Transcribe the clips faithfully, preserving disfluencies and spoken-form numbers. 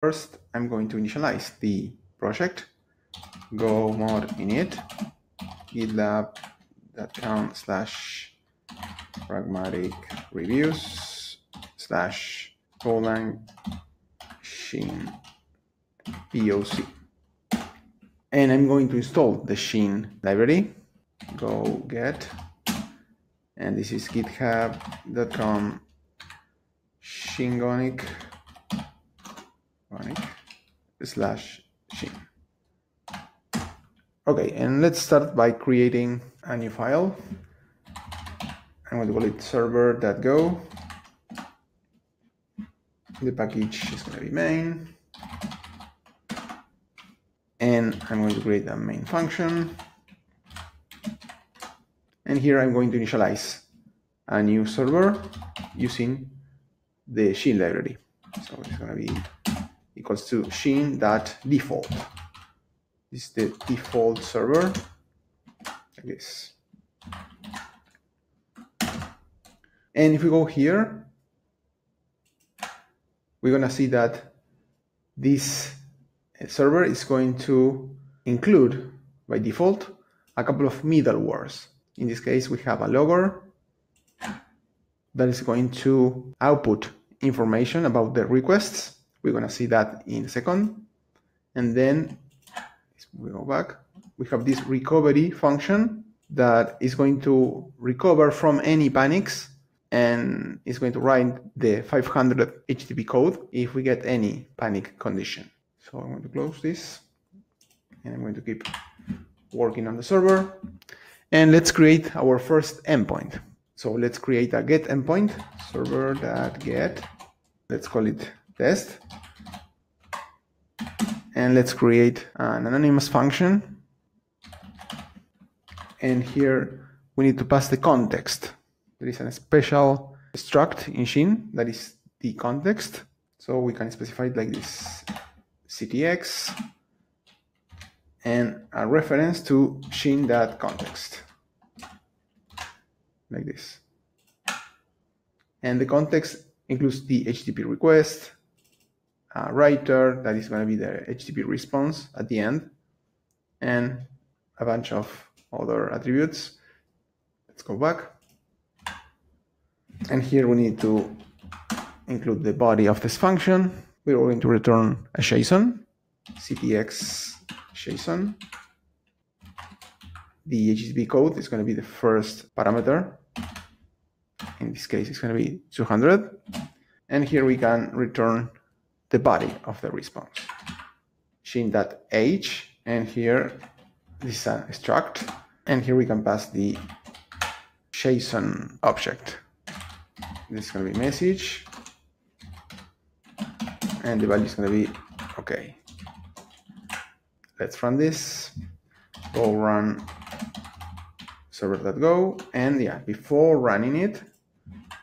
First, I'm going to initialize the project. Go mod init gitlab.com slash pragmatic reviews slash golang shin poc. And I'm going to install the shin library. Go get, and this is github dot com gin-gonic slash shin. Okay, and let's start by creating a new file. I'm going to call it server dot go. The package is going to be main. And I'm going to create a main function. And here I'm going to initialize a new server using the shin library. So it's going to be equals to shin.default. This is the default server, like this. And if we go here, we're going to see that this server is going to include, by default, a couple of middlewares. In this case, we have a logger that is going to output information about the requests. We're going to see that in a second. And then we go back. We have this recovery function that is going to recover from any panics and is going to write the five hundred H T T P code if we get any panic condition. So I'm going to close this and I'm going to keep working on the server. And let's create our first endpoint. So let's create a get endpoint, server.get. Let's call it test. And let's create an anonymous function. And here we need to pass the context. There is a special struct in Shin that is the context. So we can specify it like this, C T X, and a reference to Shin.context, like this. And the context includes the H T T P request, a writer that is going to be the H T T P response at the end, and a bunch of other attributes. Let's go back. And here we need to include the body of this function. We're going to return a JSON, C T X JSON. The H T T P code is going to be the first parameter. In this case, it's going to be two hundred. And here we can return the body of the response, gin.h. And here, this is an struct. And here we can pass the JSON object. This is going to be message. And the value is going to be OK. Let's run this. Go run server dot go. And yeah, before running it,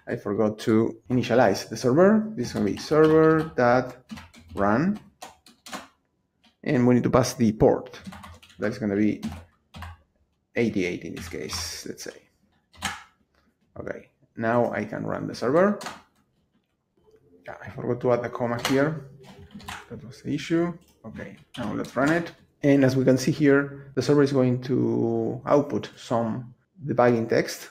I forgot to initialize the server. This is going to be server.run. And we need to pass the port. That's going to be eighty-eight in this case, let's say. OK, now I can run the server. Yeah, I forgot to add a comma here. That was the issue. OK, now let's run it. And as we can see here, the server is going to output some debugging text.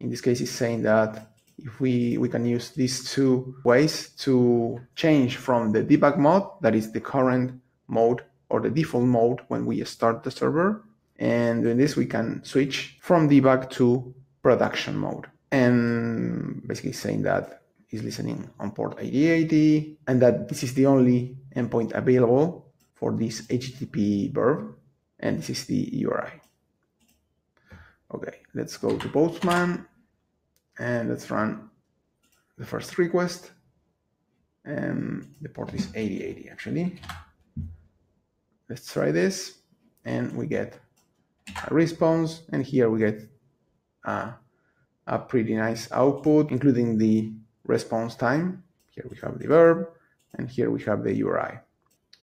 In this case, it's saying that if we, we can use these two ways to change from the debug mode, that is the current mode or the default mode when we start the server. And in this, we can switch from debug to production mode. And basically saying that it's listening on port eighty eighty and that this is the only endpoint available for this H T T P verb. And this is the U R I. Okay, let's go to Postman. And let's run the first request. And the port is eighty eighty, actually. Let's try this. And we get a response. And here we get a, a pretty nice output, including the response time. Here we have the verb. And here we have the U R I.